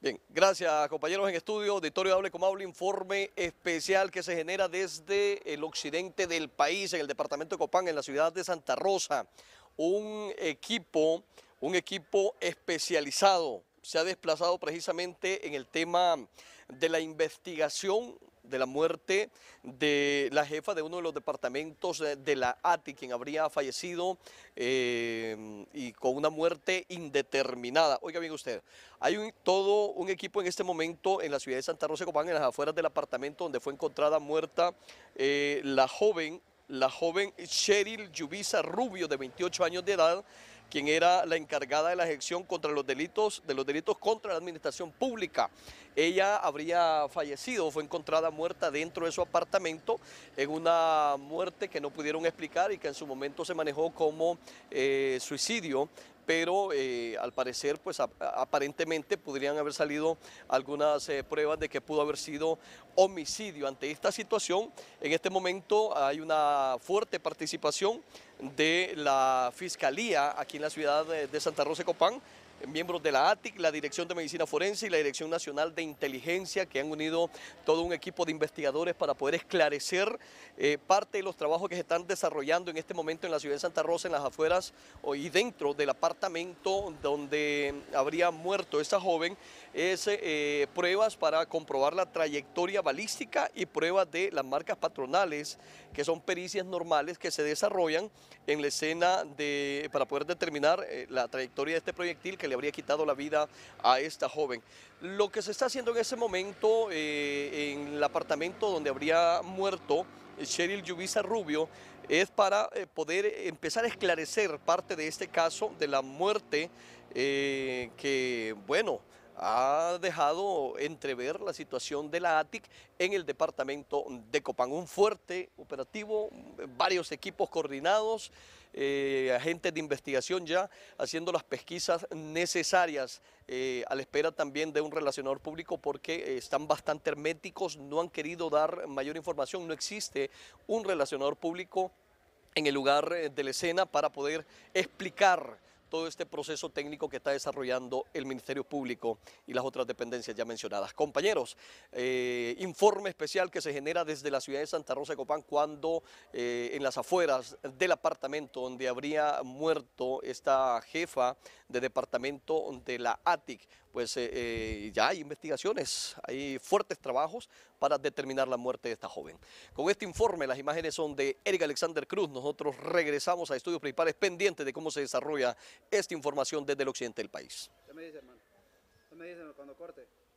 Bien, gracias compañeros en estudio, auditorio Hable Como Habla, informe especial que se genera desde el occidente del país, en el departamento de Copán, en la ciudad de Santa Rosa. Un equipo especializado se ha desplazado precisamente en el tema de la investigación de la muerte de la jefa de uno de los departamentos de la ATIC, quien habría fallecido y con una muerte indeterminada. Oiga bien usted, hay todo un equipo en este momento en la ciudad de Santa Rosa de Copán, en las afueras del apartamento donde fue encontrada muerta la joven Cheryl Yubiza Rubio, de 28 años de edad, quien era la encargada de la sección contra los delitos, contra la administración pública. Ella habría fallecido, fue encontrada muerta dentro de su apartamento, en una muerte que no pudieron explicar y que en su momento se manejó como suicidio, pero al parecer, pues aparentemente podrían haber salido algunas pruebas de que pudo haber sido homicidio. Ante esta situación, en este momento hay una fuerte participación de la Fiscalía aquí en la ciudad de Santa Rosa de Copán, miembros de la ATIC, la Dirección de Medicina Forense y la Dirección Nacional de Inteligencia, que han unido todo un equipo de investigadores para poder esclarecer parte de los trabajos que se están desarrollando en este momento en la ciudad de Santa Rosa, en las afueras y dentro del apartamento donde habría muerto esta joven. Es pruebas para comprobar la trayectoria balística y pruebas de las marcas patronales, que son pericias normales que se desarrollan en la escena para poder determinar la trayectoria de este proyectil que le habría quitado la vida a esta joven. Lo que se está haciendo en ese momento en el apartamento donde habría muerto Cheryl Yubiza Rubio es para poder empezar a esclarecer parte de este caso de la muerte que, bueno, ha dejado entrever la situación de la ATIC en el departamento de Copán. Un fuerte operativo, varios equipos coordinados, agentes de investigación ya haciendo las pesquisas necesarias, a la espera también de un relacionador público, porque están bastante herméticos, no han querido dar mayor información, no existe un relacionador público en el lugar de la escena para poder explicar todo este proceso técnico que está desarrollando el Ministerio Público y las otras dependencias ya mencionadas. Compañeros, informe especial que se genera desde la ciudad de Santa Rosa de Copán, cuando en las afueras del apartamento donde habría muerto esta jefa de departamento de la ATIC, pues ya hay investigaciones, hay fuertes trabajos para determinar la muerte de esta joven. Con este informe, las imágenes son de Erick Alexander Cruz. Nosotros regresamos a estudios principales pendientes de cómo se desarrolla esta información desde el occidente del país. Ya me dice, hermano. Ya me dice cuando corte.